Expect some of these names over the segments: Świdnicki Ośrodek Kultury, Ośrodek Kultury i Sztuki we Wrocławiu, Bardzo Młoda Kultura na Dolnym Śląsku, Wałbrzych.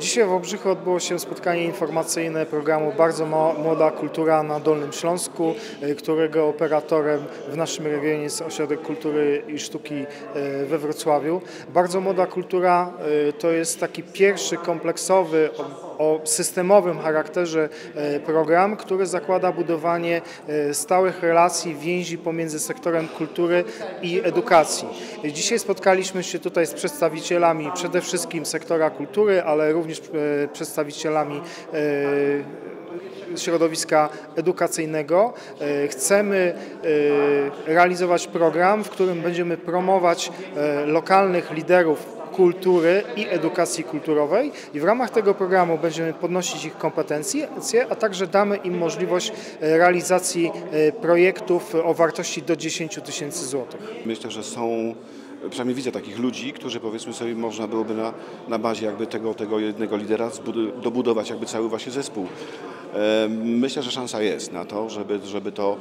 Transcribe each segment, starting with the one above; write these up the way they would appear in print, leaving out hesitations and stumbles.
Dzisiaj w Wałbrzychu odbyło się spotkanie informacyjne programu Bardzo Młoda Kultura na Dolnym Śląsku, którego operatorem w naszym regionie jest Ośrodek Kultury i Sztuki we Wrocławiu. Bardzo Młoda Kultura to jest taki pierwszy kompleksowy, o systemowym charakterze program, który zakłada budowanie stałych relacji, więzi pomiędzy sektorem kultury i edukacji. Dzisiaj spotkaliśmy się tutaj z przedstawicielami przede wszystkim sektora kultury, ale również przedstawicielami środowiska edukacyjnego. Chcemy realizować program, w którym będziemy promować lokalnych liderów kultury i edukacji kulturowej i w ramach tego programu będziemy podnosić ich kompetencje, a także damy im możliwość realizacji projektów o wartości do 10 000 zł. Myślę, że są, przynajmniej widzę takich ludzi, którzy powiedzmy sobie można byłoby na bazie jakby tego jednego lidera dobudować jakby cały właśnie zespół. Myślę, że szansa jest na to, żeby to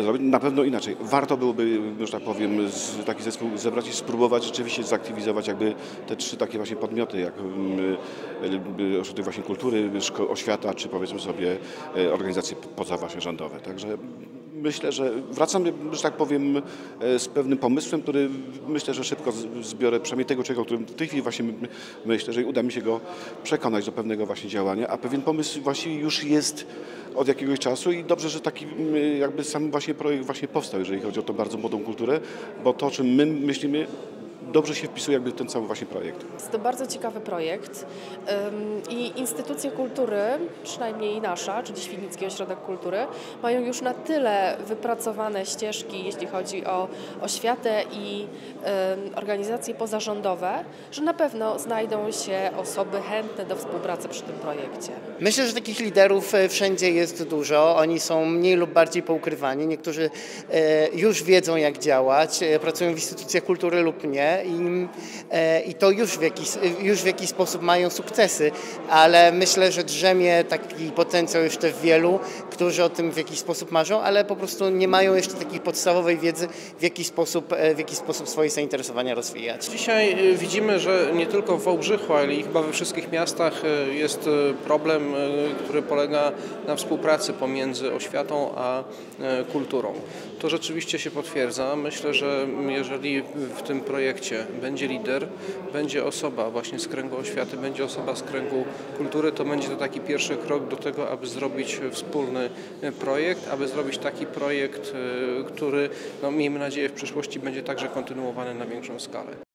zrobić. Na pewno inaczej. Warto byłoby, że tak powiem, taki zespół zebrać i spróbować rzeczywiście zaktywizować jakby te trzy takie właśnie podmioty, jak ośrodek właśnie kultury, oświata, czy powiedzmy sobie organizacje pozawłaśnie rządowe. Także myślę, że wracam, że tak powiem, z pewnym pomysłem, który myślę, że szybko zbiorę, przynajmniej tego człowieka, o którym w tej chwili właśnie myślę, że uda mi się go przekonać do pewnego właśnie działania, a pewien pomysł właściwie już jest od jakiegoś czasu i dobrze, że taki jakby sam właśnie projekt właśnie powstał, jeżeli chodzi o tą bardzo młodą kulturę, bo to, o czym my myślimy, dobrze się wpisuje jakby ten cały właśnie projekt. Jest to bardzo ciekawy projekt i instytucje kultury, przynajmniej nasza, czyli Świdnicki Ośrodek Kultury, mają już na tyle wypracowane ścieżki, jeśli chodzi o oświatę i organizacje pozarządowe, że na pewno znajdą się osoby chętne do współpracy przy tym projekcie. Myślę, że takich liderów wszędzie jest dużo. Oni są mniej lub bardziej poukrywani. Niektórzy już wiedzą, jak działać, pracują w instytucjach kultury lub nie. I to już w jakiś sposób mają sukcesy, ale myślę, że drzemie taki potencjał jeszcze w wielu, którzy o tym w jakiś sposób marzą, ale po prostu nie mają jeszcze takiej podstawowej wiedzy, w jaki sposób swoje zainteresowania rozwijać. Dzisiaj widzimy, że nie tylko w Wałbrzychu, ale i chyba we wszystkich miastach jest problem, który polega na współpracy pomiędzy oświatą a kulturą. To rzeczywiście się potwierdza. Myślę, że jeżeli w tym projekcie będzie lider, będzie osoba właśnie z kręgu oświaty, będzie osoba z kręgu kultury, to będzie to taki pierwszy krok do tego, aby zrobić wspólny projekt, aby zrobić taki projekt, który, no, miejmy nadzieję, w przyszłości będzie także kontynuowany na większą skalę.